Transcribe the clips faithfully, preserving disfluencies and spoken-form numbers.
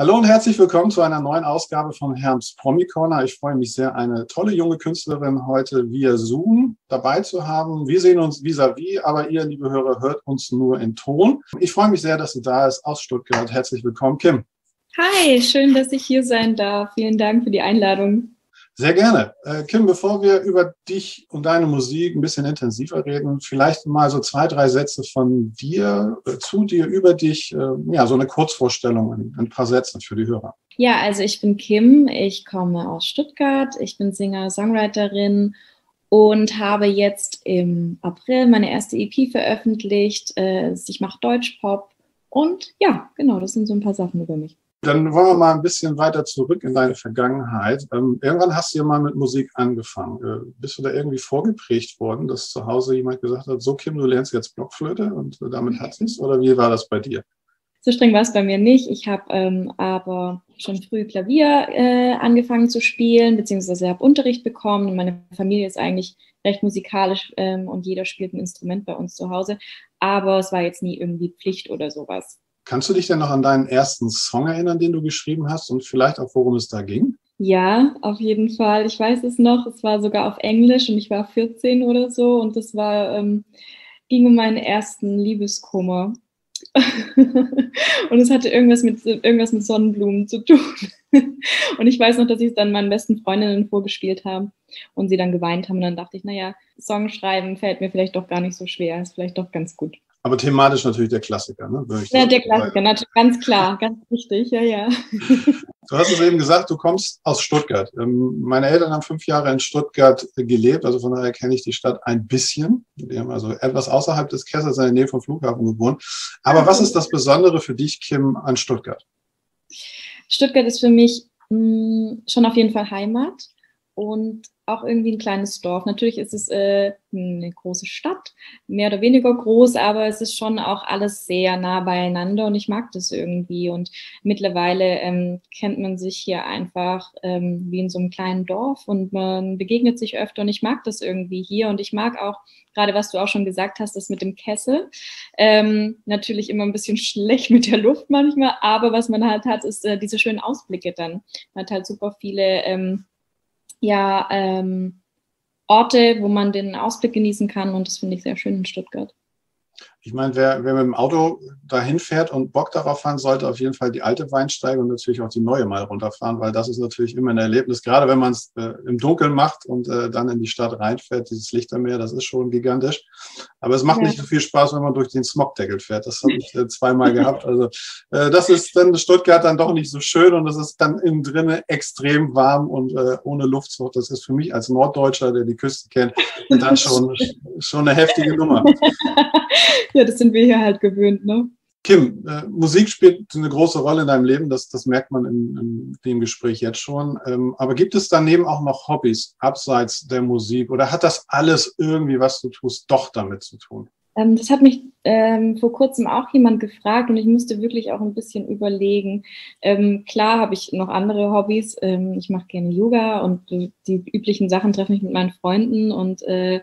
Hallo und herzlich willkommen zu einer neuen Ausgabe von Herms Promi Corner. Ich freue mich sehr, eine tolle junge Künstlerin heute via Zoom dabei zu haben. Wir sehen uns vis-à-vis, aber ihr, liebe Hörer, hört uns nur in Ton. Ich freue mich sehr, dass sie da ist aus Stuttgart. Herzlich willkommen, Kim. Hi, schön, dass ich hier sein darf. Vielen Dank für die Einladung. Sehr gerne. Äh, Kim, bevor wir über dich und deine Musik ein bisschen intensiver reden, vielleicht mal so zwei, drei Sätze von dir, äh, zu dir, über dich, äh, ja, so eine Kurzvorstellung in ein paar Sätzen für die Hörer. Ja, also ich bin Kim, ich komme aus Stuttgart, ich bin Singer-Songwriterin und habe jetzt im April meine erste E P veröffentlicht. Äh, ich mache Deutschpop und ja, genau, das sind so ein paar Sachen über mich. Dann wollen wir mal ein bisschen weiter zurück in deine Vergangenheit. Ähm, irgendwann hast du ja mal mit Musik angefangen. Äh, bist du da irgendwie vorgeprägt worden, dass zu Hause jemand gesagt hat, so Kim, du lernst jetzt Blockflöte und damit hat sie's? Oder wie war das bei dir? So streng war es bei mir nicht. Ich habe ähm, aber schon früh Klavier äh, angefangen zu spielen, beziehungsweise habe Unterricht bekommen. Und meine Familie ist eigentlich recht musikalisch ähm, und jeder spielt ein Instrument bei uns zu Hause. Aber es war jetzt nie irgendwie Pflicht oder sowas. Kannst du dich denn noch an deinen ersten Song erinnern, den du geschrieben hast und vielleicht auch, worum es da ging? Ja, auf jeden Fall. Ich weiß es noch. Es war sogar auf Englisch und ich war vierzehn oder so und das war, ähm, ging um meinen ersten Liebeskummer. Und es hatte irgendwas mit, irgendwas mit Sonnenblumen zu tun. Und ich weiß noch, dass ich es dann meinen besten Freundinnen vorgespielt habe und sie dann geweint haben. Und dann dachte ich, naja, Song schreiben fällt mir vielleicht doch gar nicht so schwer. Ist vielleicht doch ganz gut. Aber thematisch natürlich der Klassiker, ne? Ja, der Klassiker, natürlich, ganz klar, ganz wichtig, ja, ja. Du hast es eben gesagt, du kommst aus Stuttgart. Meine Eltern haben fünf Jahre in Stuttgart gelebt, also von daher kenne ich die Stadt ein bisschen. Die haben also etwas außerhalb des Kessels in der Nähe vom Flughafen gewohnt. Aber was ist das Besondere für dich, Kim, an Stuttgart? Stuttgart ist für mich mh, schon auf jeden Fall Heimat und auch irgendwie ein kleines Dorf. Natürlich ist es äh, eine große Stadt, mehr oder weniger groß, aber es ist schon auch alles sehr nah beieinander und ich mag das irgendwie. Und mittlerweile ähm, kennt man sich hier einfach ähm, wie in so einem kleinen Dorf und man begegnet sich öfter und ich mag das irgendwie hier. Und ich mag auch, gerade was du auch schon gesagt hast, das mit dem Kessel. Ähm, natürlich immer ein bisschen schlecht mit der Luft manchmal, aber was man halt hat, ist äh, diese schönen Ausblicke dann. Man hat halt super viele ähm, ja, ähm, Orte, wo man den Ausblick genießen kann und das finde ich sehr schön in Stuttgart. Ich meine, wer, wer mit dem Auto dahin fährt und Bock darauf hat, sollte auf jeden Fall die alte Weinsteige und natürlich auch die neue mal runterfahren, weil das ist natürlich immer ein Erlebnis, gerade wenn man es äh, im Dunkeln macht und äh, dann in die Stadt reinfährt, dieses Lichtermeer, das ist schon gigantisch. Aber es macht ja nicht so viel Spaß, wenn man durch den Smogdeckel fährt. Das habe ich äh, zweimal gehabt. Also äh, das ist dann Stuttgart dann doch nicht so schön und es ist dann innen drinne extrem warm und äh, ohne Luftzucht. Das ist für mich als Norddeutscher, der die Küste kennt, dann schon, schon eine heftige Nummer. Ja, das sind wir hier halt gewöhnt, ne? Kim, äh, Musik spielt eine große Rolle in deinem Leben, das, das merkt man in, in dem Gespräch jetzt schon. Ähm, aber gibt es daneben auch noch Hobbys abseits der Musik oder hat das alles irgendwie, was du tust, doch damit zu tun? Ähm, das hat mich ähm, vor kurzem auch jemand gefragt und ich musste wirklich auch ein bisschen überlegen. Ähm, klar habe ich noch andere Hobbys. Ähm, ich mache gerne Yoga und die, die üblichen Sachen, treffe mich mit meinen Freunden und äh,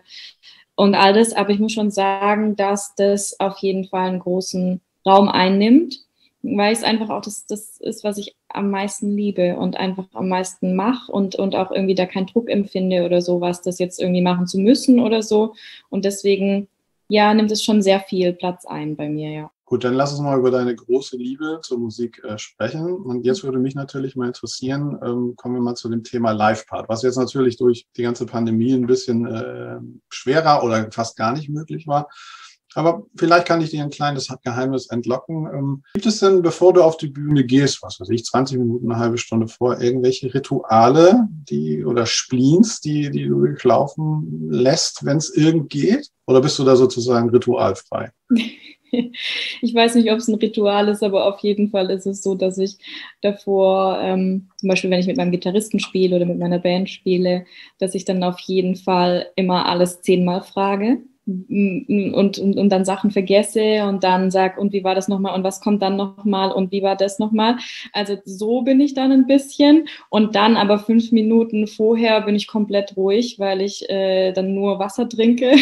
Und alles, aber ich muss schon sagen, dass das auf jeden Fall einen großen Raum einnimmt, weil es einfach auch das, das ist, was ich am meisten liebe und einfach am meisten mache und, und auch irgendwie da keinen Druck empfinde oder sowas, das jetzt irgendwie machen zu müssen oder so. Und deswegen, ja, nimmt es schon sehr viel Platz ein bei mir, ja. Gut, dann lass uns mal über deine große Liebe zur Musik äh, sprechen. Und jetzt würde mich natürlich mal interessieren, ähm, kommen wir mal zu dem Thema Live-Part, was jetzt natürlich durch die ganze Pandemie ein bisschen äh, schwerer oder fast gar nicht möglich war. Aber vielleicht kann ich dir ein kleines Geheimnis entlocken. Ähm, gibt es denn, bevor du auf die Bühne gehst, was weiß ich, zwanzig Minuten, eine halbe Stunde vor, irgendwelche Rituale die oder Spleens, die, die du durchlaufen lässt, wenn es irgend geht? Oder bist du da sozusagen ritualfrei? Ich weiß nicht, ob es ein Ritual ist, aber auf jeden Fall ist es so, dass ich davor, ähm, zum Beispiel wenn ich mit meinem Gitarristen spiele oder mit meiner Band spiele, dass ich dann auf jeden Fall immer alles zehnmal frage und, und, und dann Sachen vergesse und dann sage, und wie war das nochmal und was kommt dann nochmal und wie war das nochmal. Also so bin ich dann ein bisschen und dann aber fünf Minuten vorher bin ich komplett ruhig, weil ich äh, dann nur Wasser trinke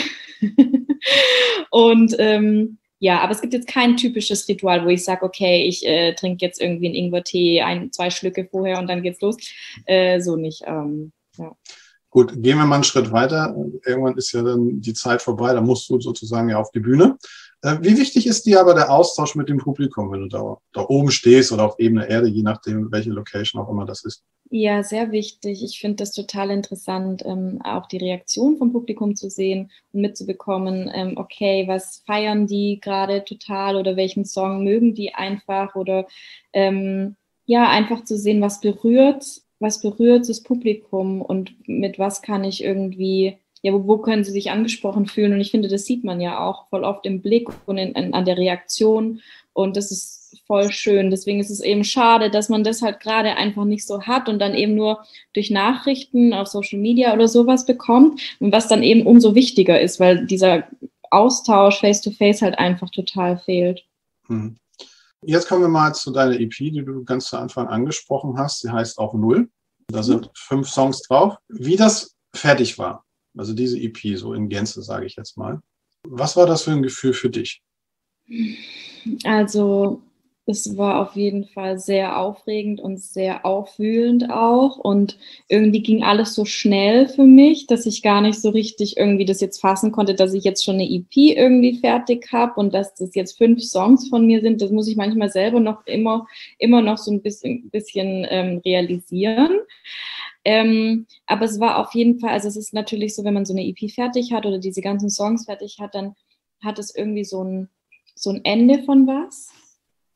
und ähm, Ja, aber es gibt jetzt kein typisches Ritual, wo ich sage, okay, ich äh, trinke jetzt irgendwie einen Ingwertee, ein, zwei Schlücke vorher und dann geht's los. Äh, so nicht. Ähm, ja. Gut, gehen wir mal einen Schritt weiter. Irgendwann ist ja dann die Zeit vorbei, da musst du sozusagen ja auf die Bühne. Äh, wie wichtig ist dir aber der Austausch mit dem Publikum, wenn du da, da oben stehst oder auf Ebene Erde, je nachdem, welche Location auch immer das ist? Ja, sehr wichtig. Ich finde das total interessant, ähm, auch die Reaktion vom Publikum zu sehen und mitzubekommen, ähm, okay, was feiern die gerade total oder welchen Song mögen die einfach oder ähm, ja, einfach zu sehen, was berührt, was berührt das Publikum und mit was kann ich irgendwie, ja, wo, wo können sie sich angesprochen fühlen und ich finde, das sieht man ja auch voll oft im Blick und in, in, an der Reaktion und das ist voll schön. Deswegen ist es eben schade, dass man das halt gerade einfach nicht so hat und dann eben nur durch Nachrichten auf Social Media oder sowas bekommt und was dann eben umso wichtiger ist, weil dieser Austausch face-to-face halt einfach total fehlt. Hm. Jetzt kommen wir mal zu deiner E P, die du ganz zu Anfang angesprochen hast. Sie heißt Auf null. Da sind fünf Songs drauf. Wie das fertig war, also diese E P so in Gänze, sage ich jetzt mal. Was war das für ein Gefühl für dich? Also es war auf jeden Fall sehr aufregend und sehr aufwühlend auch und irgendwie ging alles so schnell für mich, dass ich gar nicht so richtig irgendwie das jetzt fassen konnte, dass ich jetzt schon eine E P irgendwie fertig habe und dass das jetzt fünf Songs von mir sind, das muss ich manchmal selber noch immer, immer noch so ein bisschen, bisschen ähm, realisieren. Ähm, aber es war auf jeden Fall, also es ist natürlich so, wenn man so eine E P fertig hat oder diese ganzen Songs fertig hat, dann hat es irgendwie so ein, so ein Ende von was.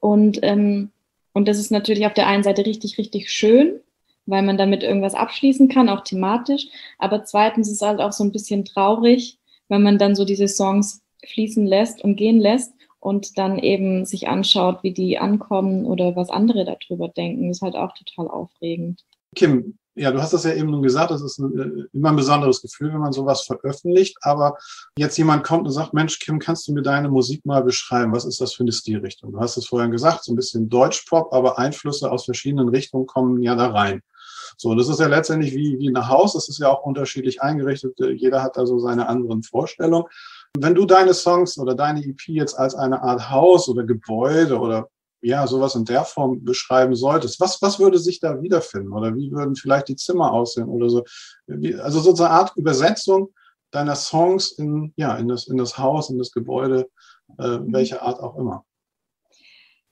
Und, ähm, und das ist natürlich auf der einen Seite richtig, richtig schön, weil man damit irgendwas abschließen kann, auch thematisch. Aber zweitens ist es halt auch so ein bisschen traurig, wenn man dann so diese Songs fließen lässt und gehen lässt und dann eben sich anschaut, wie die ankommen oder was andere darüber denken. Das ist halt auch total aufregend. Kim, ja, du hast das ja eben nun gesagt, das ist ein, immer ein besonderes Gefühl, wenn man sowas veröffentlicht. Aber jetzt jemand kommt und sagt, Mensch, Kim, kannst du mir deine Musik mal beschreiben? Was ist das für eine Stilrichtung? Du hast es vorhin gesagt, so ein bisschen Deutschpop, aber Einflüsse aus verschiedenen Richtungen kommen ja da rein. So, das ist ja letztendlich wie, wie ein Haus. Das ist ja auch unterschiedlich eingerichtet. Jeder hat also seine anderen Vorstellungen. Wenn du deine Songs oder deine E P jetzt als eine Art Haus oder Gebäude oder ja, sowas in der Form beschreiben solltest, was, was würde sich da wiederfinden? Oder wie würden vielleicht die Zimmer aussehen oder so? Also so eine Art Übersetzung deiner Songs in, ja, in das, in das Haus, in das Gebäude, äh, welcher Art auch immer.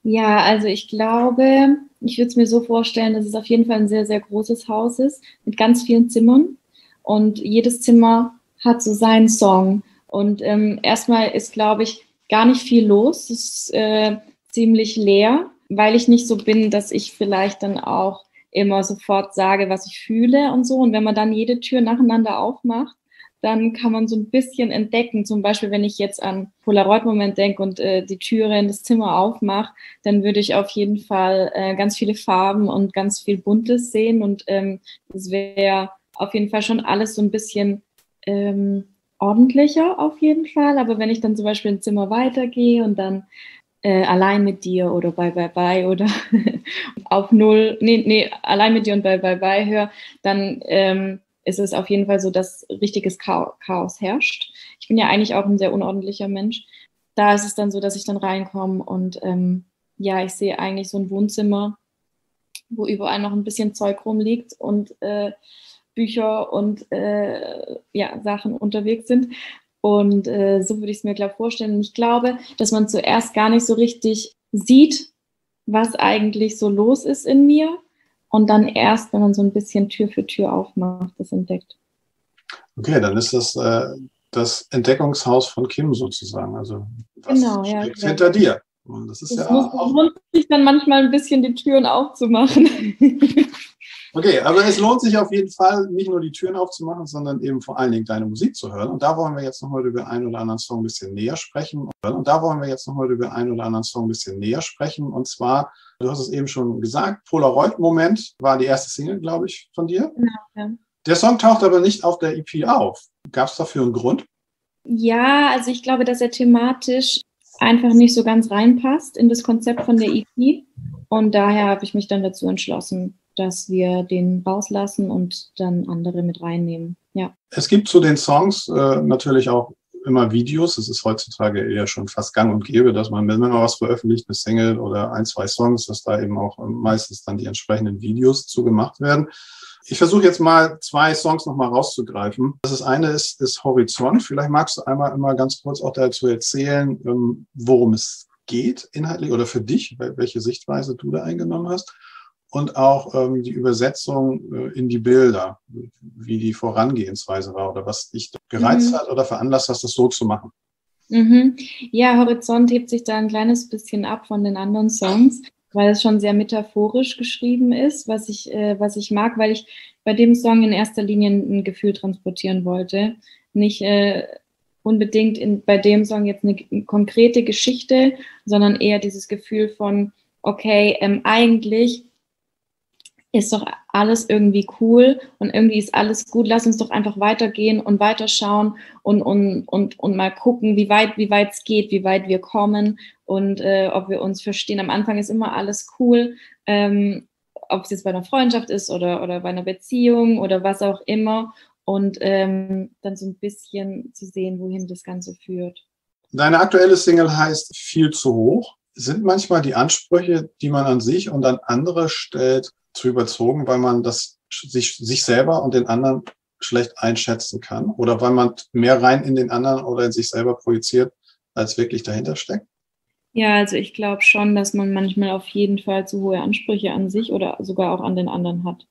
Ja, also ich glaube, ich würde es mir so vorstellen, dass es auf jeden Fall ein sehr, sehr großes Haus ist, mit ganz vielen Zimmern. Und jedes Zimmer hat so seinen Song. Und ähm, erstmal ist, glaube ich, gar nicht viel los. Das ist, äh, ziemlich leer, weil ich nicht so bin, dass ich vielleicht dann auch immer sofort sage, was ich fühle und so. Und wenn man dann jede Tür nacheinander aufmacht, dann kann man so ein bisschen entdecken. Zum Beispiel, wenn ich jetzt an Polaroid-Moment denke und äh, die Türe in das Zimmer aufmache, dann würde ich auf jeden Fall äh, ganz viele Farben und ganz viel Buntes sehen. Und ähm, das wäre auf jeden Fall schon alles so ein bisschen ähm, ordentlicher auf jeden Fall. Aber wenn ich dann zum Beispiel ins Zimmer weitergehe und dann Äh, allein mit dir oder Bye Bye Bye oder auf null, nee, nee, allein mit dir und Bye Bye Bye höre, dann ähm, ist es auf jeden Fall so, dass richtiges Chaos herrscht. Ich bin ja eigentlich auch ein sehr unordentlicher Mensch. Da ist es dann so, dass ich dann reinkomme und ähm, ja, ich sehe eigentlich so ein Wohnzimmer, wo überall noch ein bisschen Zeug rumliegt und äh, Bücher und äh, ja, Sachen unterwegs sind. Und äh, so würde ich es mir, glaube ich, vorstellen. Und ich glaube, dass man zuerst gar nicht so richtig sieht, was eigentlich so los ist in mir. Und dann erst, wenn man so ein bisschen Tür für Tür aufmacht, das entdeckt. Okay, dann ist das äh, das Entdeckungshaus von Kim sozusagen. Also was genau, ja, hinter dir. Und das ist das ja muss, auch... lohnt sich dann manchmal ein bisschen, die Türen aufzumachen. Okay, aber es lohnt sich auf jeden Fall, nicht nur die Türen aufzumachen, sondern eben vor allen Dingen deine Musik zu hören. Und da wollen wir jetzt nochmal über einen oder anderen Song ein bisschen näher sprechen. Und da wollen wir jetzt nochmal über einen oder anderen Song ein bisschen näher sprechen. Und zwar, du hast es eben schon gesagt, Polaroid-Moment war die erste Single, glaube ich, von dir. Genau, ja. Der Song taucht aber nicht auf der E P auf. Gab es dafür einen Grund? Ja, also ich glaube, dass er thematisch einfach nicht so ganz reinpasst in das Konzept von der E P. Und daher habe ich mich dann dazu entschlossen, dass wir den rauslassen und dann andere mit reinnehmen. Ja. Es gibt zu den Songs äh, natürlich auch immer Videos. Es ist heutzutage eher schon fast gang und gäbe, dass man, wenn man was veröffentlicht, eine Single oder ein, zwei Songs, dass da eben auch meistens dann die entsprechenden Videos zu gemacht werden. Ich versuche jetzt mal zwei Songs nochmal rauszugreifen. Das ist eine ist, ist Horizont. Vielleicht magst du einmal immer ganz kurz auch dazu erzählen, worum es geht inhaltlich oder für dich, welche Sichtweise du da eingenommen hast. Und auch ähm, die Übersetzung äh, in die Bilder, wie die Vorangehensweise war oder was dich gereizt mhm. hat oder veranlasst hast, das so zu machen. Mhm. Ja, Horizont hebt sich da ein kleines bisschen ab von den anderen Songs, weil es schon sehr metaphorisch geschrieben ist, was ich, äh, was ich mag, weil ich bei dem Song in erster Linie ein Gefühl transportieren wollte. Nicht äh, unbedingt in, bei dem Song jetzt eine, eine konkrete Geschichte, sondern eher dieses Gefühl von, okay, ähm, eigentlich ist doch alles irgendwie cool und irgendwie ist alles gut. Lass uns doch einfach weitergehen und weiterschauen und, und, und, und mal gucken, wie weit wie weit es geht, wie weit wir kommen und äh, ob wir uns verstehen. Am Anfang ist immer alles cool, ähm, ob es jetzt bei einer Freundschaft ist oder, oder bei einer Beziehung oder was auch immer. Und ähm, dann so ein bisschen zu sehen, wohin das Ganze führt. Deine aktuelle Single heißt Viel zu hoch. Sind manchmal die Ansprüche, die man an sich und an andere stellt, zu überzogen, weil man das sich, sich selber und den anderen schlecht einschätzen kann oder weil man mehr rein in den anderen oder in sich selber projiziert, als wirklich dahinter steckt? Ja, also ich glaube schon, dass man manchmal auf jeden Fall zu hohe Ansprüche an sich oder sogar auch an den anderen hat.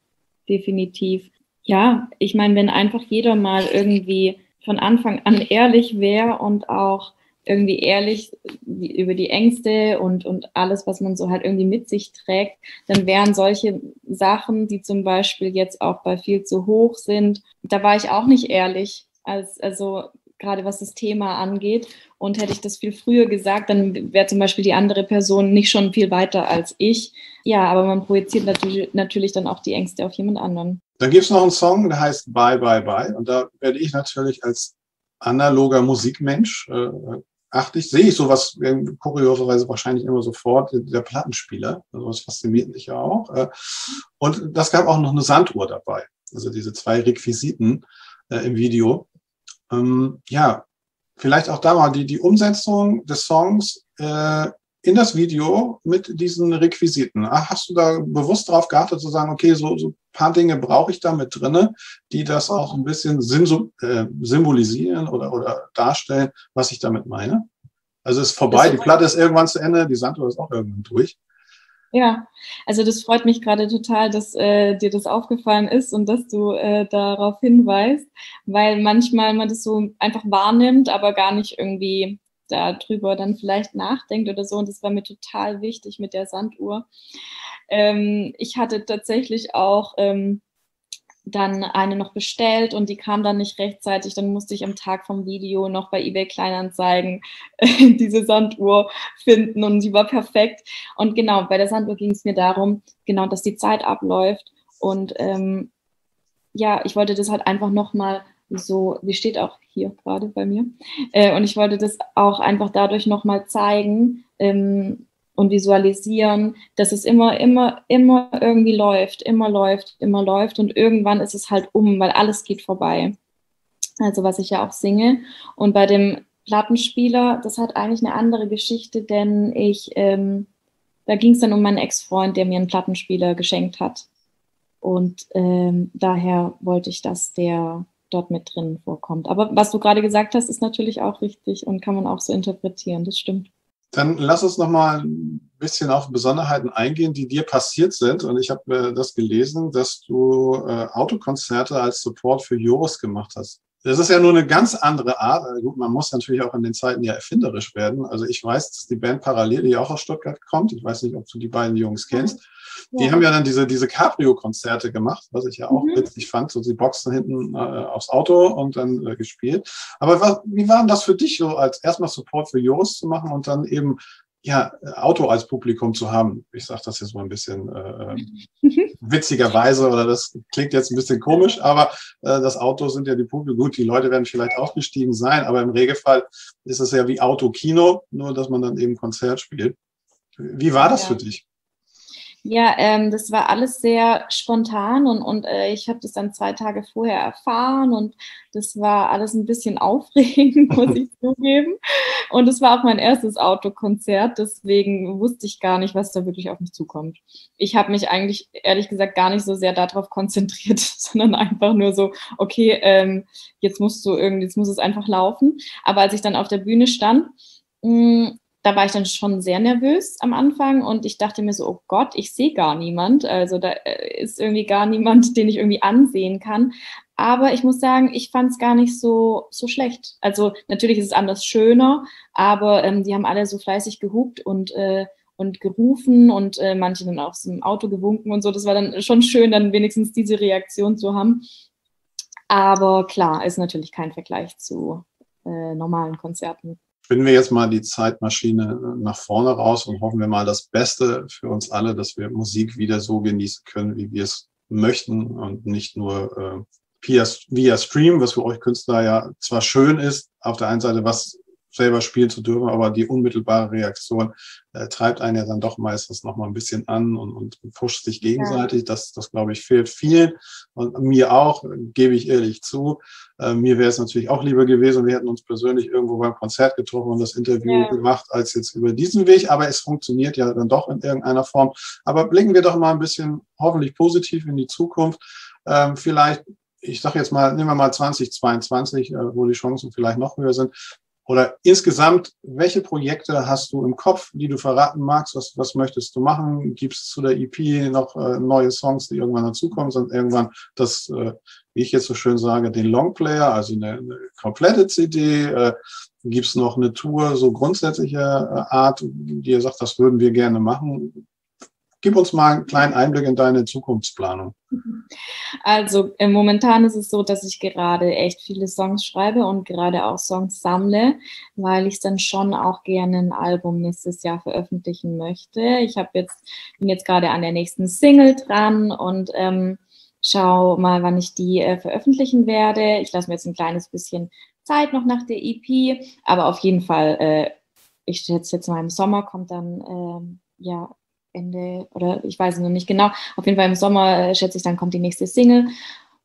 Definitiv. Ja, ich meine, wenn einfach jeder mal irgendwie von Anfang an ehrlich wäre und auch irgendwie ehrlich über die Ängste und, und alles, was man so halt irgendwie mit sich trägt, dann wären solche Sachen, die zum Beispiel jetzt auch bei Viel zu hoch sind, da war ich auch nicht ehrlich, als, also gerade was das Thema angeht. Und hätte ich das viel früher gesagt, dann wäre zum Beispiel die andere Person nicht schon viel weiter als ich. Ja, aber man projiziert natürlich, natürlich dann auch die Ängste auf jemand anderen. Dann gibt es noch einen Song, der heißt Bye Bye Bye. Und da werde ich natürlich als analoger Musikmensch äh, achte ich, sehe ich sowas kurioserweise wahrscheinlich immer sofort, der Plattenspieler, also das fasziniert mich ja auch. Und das gab auch noch eine Sanduhr dabei, also diese zwei Requisiten äh, im Video. Ähm, ja, vielleicht auch da mal die, die Umsetzung des Songs äh, in das Video mit diesen Requisiten. Ach, hast du da bewusst darauf geachtet, zu sagen, okay, so, so ein paar Dinge brauche ich da mit drinne, die das auch ein bisschen symbolisieren oder, oder darstellen, was ich damit meine? Also es ist vorbei, die Platte ist irgendwann zu Ende, die Sanduhr ist auch irgendwann durch. Ja, also das freut mich gerade total, dass äh, dir das aufgefallen ist und dass du äh, darauf hinweist, weil manchmal man das so einfach wahrnimmt, aber gar nicht irgendwie darüber dann vielleicht nachdenkt oder so. Und das war mir total wichtig mit der Sanduhr. Ähm, ich hatte tatsächlich auch ähm, dann eine noch bestellt und die kam dann nicht rechtzeitig. Dann musste ich am Tag vom Video noch bei eBay Kleinanzeigen äh, diese Sanduhr finden und sie war perfekt. Und genau, bei der Sanduhr ging es mir darum, genau, dass die Zeit abläuft. Und ähm, ja, ich wollte das halt einfach nochmal so, die steht auch hier gerade bei mir. Äh, und ich wollte das auch einfach dadurch nochmal zeigen ähm, und visualisieren, dass es immer, immer, immer irgendwie läuft, immer läuft, immer läuft und irgendwann ist es halt um, weil alles geht vorbei. Also was ich ja auch singe. Und bei dem Plattenspieler, das hat eigentlich eine andere Geschichte, denn ich, ähm, da ging es dann um meinen Ex-Freund, der mir einen Plattenspieler geschenkt hat. Und ähm, daher wollte ich, dass der dort mit drin vorkommt. Aber was du gerade gesagt hast, ist natürlich auch richtig und kann man auch so interpretieren, das stimmt. Dann lass uns nochmal ein bisschen auf Besonderheiten eingehen, die dir passiert sind. Und ich habe äh, das gelesen, dass du äh, Autokonzerte als Support für Joris gemacht hast. Das ist ja nur eine ganz andere Art. Also gut, man muss natürlich auch in den Zeiten ja erfinderisch werden. Also ich weiß, dass die Band Parallel, die auch aus Stuttgart kommt, ich weiß nicht, ob du die beiden Jungs kennst, die ja. haben ja dann diese, diese Cabrio-Konzerte gemacht, was ich ja auch mhm. witzig fand, so die Boxen hinten äh, aufs Auto und dann äh, gespielt. Aber was, wie war denn das für dich, so als erstmal Support für Joris zu machen und dann eben ja Auto als Publikum zu haben? Ich sage das jetzt mal ein bisschen äh, witzigerweise, oder das klingt jetzt ein bisschen komisch, aber äh, das Auto sind ja die Publikum. Gut, die Leute werden vielleicht auch gestiegen sein, aber im Regelfall ist es ja wie Autokino, nur dass man dann eben Konzert spielt. Wie war das ja. für dich? Ja, ähm, das war alles sehr spontan und, und äh, ich habe das dann zwei Tage vorher erfahren und das war alles ein bisschen aufregend, muss ich zugeben. Und es war auch mein erstes Autokonzert, deswegen wusste ich gar nicht, was da wirklich auf mich zukommt. Ich habe mich eigentlich, ehrlich gesagt, gar nicht so sehr darauf konzentriert, sondern einfach nur so, okay, ähm, jetzt musst du irgendwie, jetzt muss es einfach laufen. Aber als ich dann auf der Bühne stand, mh, da war ich dann schon sehr nervös am Anfang und ich dachte mir so, oh Gott, ich sehe gar niemand. Also da ist irgendwie gar niemand, den ich irgendwie ansehen kann. Aber ich muss sagen, ich fand es gar nicht so, so schlecht. Also natürlich ist es anders schöner, aber ähm, die haben alle so fleißig gehupt und, äh, und gerufen und äh, manche dann auch aus dem Auto gewunken und so. Das war dann schon schön, dann wenigstens diese Reaktion zu haben. Aber klar, ist natürlich kein Vergleich zu äh, normalen Konzerten. Spinnen wir jetzt mal die Zeitmaschine nach vorne raus und hoffen wir mal das Beste für uns alle, dass wir Musik wieder so genießen können, wie wir es möchten und nicht nur äh, via, via Stream, was für euch Künstler ja zwar schön ist, auf der einen Seite was selber spielen zu dürfen, aber die unmittelbare Reaktion äh, treibt einen ja dann doch meistens noch mal ein bisschen an und, und pusht sich gegenseitig. Ja. Das, das glaube ich, fehlt vielen und mir auch, gebe ich ehrlich zu. Äh, mir wäre es natürlich auch lieber gewesen, wir hätten uns persönlich irgendwo beim Konzert getroffen und das Interview ja. gemacht, als jetzt über diesen Weg. Aber es funktioniert ja dann doch in irgendeiner Form. Aber blicken wir doch mal ein bisschen hoffentlich positiv in die Zukunft. Ähm, vielleicht, ich sage jetzt mal, nehmen wir mal zwanzig zweiundzwanzig, äh, wo die Chancen vielleicht noch höher sind. Oder insgesamt, welche Projekte hast du im Kopf, die du verraten magst? Was, was möchtest du machen? Gibt es zu der E P noch äh, neue Songs, die irgendwann dazukommen? Sondern irgendwann das, äh, wie ich jetzt so schön sage, den Longplayer, also eine, eine komplette C D. Äh, Gibt es noch eine Tour, so grundsätzlicher Art, die ihr sagt, das würden wir gerne machen? Gib uns mal einen kleinen Einblick in deine Zukunftsplanung. Also äh, momentan ist es so, dass ich gerade echt viele Songs schreibe und gerade auch Songs sammle, weil ich dann schon auch gerne ein Album nächstes Jahr veröffentlichen möchte. Ich habe jetzt, bin jetzt gerade an der nächsten Single dran und ähm, schau mal, wann ich die äh, veröffentlichen werde. Ich lasse mir jetzt ein kleines bisschen Zeit noch nach der E P, aber auf jeden Fall, äh, ich schätze jetzt mal im Sommer kommt dann, ähm, ja, Ende, oder ich weiß es noch nicht genau, auf jeden Fall im Sommer, äh, schätze ich, dann kommt die nächste Single.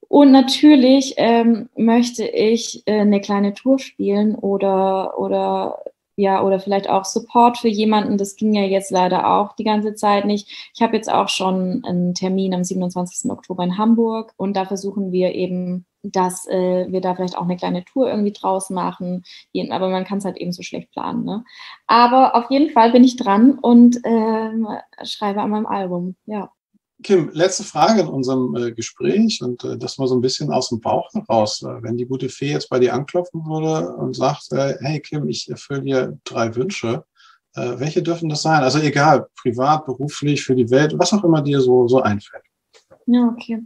Und natürlich ähm, möchte ich äh, eine kleine Tour spielen oder, oder, ja, oder vielleicht auch Support für jemanden. Das ging ja jetzt leider auch die ganze Zeit nicht. Ich habe jetzt auch schon einen Termin am siebenundzwanzigsten Oktober in Hamburg und da versuchen wir eben, dass äh, wir da vielleicht auch eine kleine Tour irgendwie draus machen. Aber man kann es halt eben so schlecht planen. Ne? Aber auf jeden Fall bin ich dran und ähm, schreibe an meinem Album, ja. Kim, letzte Frage in unserem äh, Gespräch und äh, das mal so ein bisschen aus dem Bauch heraus. Äh, wenn die gute Fee jetzt bei dir anklopfen würde und sagt, äh, hey Kim, ich erfülle dir drei Wünsche, äh, welche dürfen das sein? Also egal, privat, beruflich, für die Welt, was auch immer dir so, so einfällt. Ja, okay.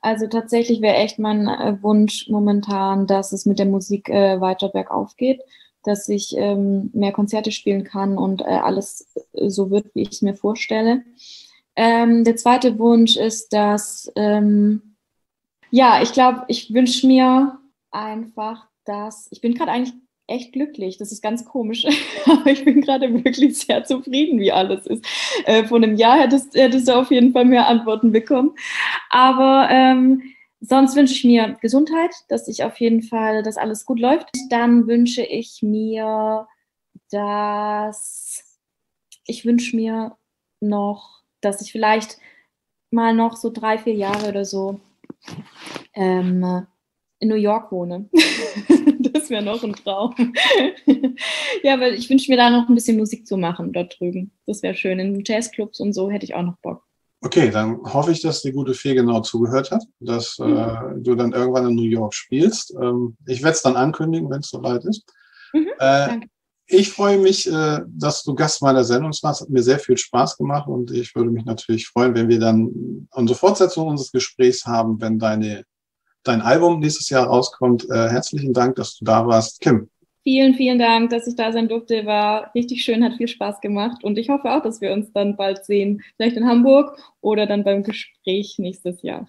Also tatsächlich wäre echt mein äh, Wunsch momentan, dass es mit der Musik äh, weiter bergauf geht, dass ich ähm, mehr Konzerte spielen kann und äh, alles so wird, wie ich es mir vorstelle. Ähm, der zweite Wunsch ist, dass, ähm, ja, ich glaube, ich wünsche mir einfach, dass, ich bin gerade eigentlich echt glücklich, das ist ganz komisch, aber ich bin gerade wirklich sehr zufrieden, wie alles ist. Äh, vor einem Jahr hättest, hättest du auf jeden Fall mehr Antworten bekommen, aber ähm, sonst wünsche ich mir Gesundheit, dass ich auf jeden Fall, dass alles gut läuft. Dann wünsche ich mir, dass, ich wünsche mir noch, dass ich vielleicht mal noch so drei, vier Jahre oder so ähm, in New York wohne. Das wäre noch ein Traum. Ja, aber ich wünsche mir da noch ein bisschen Musik zu machen dort drüben. Das wäre schön. In Jazzclubs und so hätte ich auch noch Bock. Okay, dann hoffe ich, dass die gute Fee genau zugehört hat, dass mhm. äh, du dann irgendwann in New York spielst. Ähm, ich werde es dann ankündigen, wenn es soweit ist. Mhm, äh, danke. Ich freue mich, dass du Gast meiner Sendung warst. Hat mir sehr viel Spaß gemacht und ich würde mich natürlich freuen, wenn wir dann unsere Fortsetzung unseres Gesprächs haben, wenn deine, dein Album nächstes Jahr rauskommt. Herzlichen Dank, dass du da warst, Kim. Vielen, vielen Dank, dass ich da sein durfte. War richtig schön, hat viel Spaß gemacht und ich hoffe auch, dass wir uns dann bald sehen. Vielleicht in Hamburg oder dann beim Gespräch nächstes Jahr.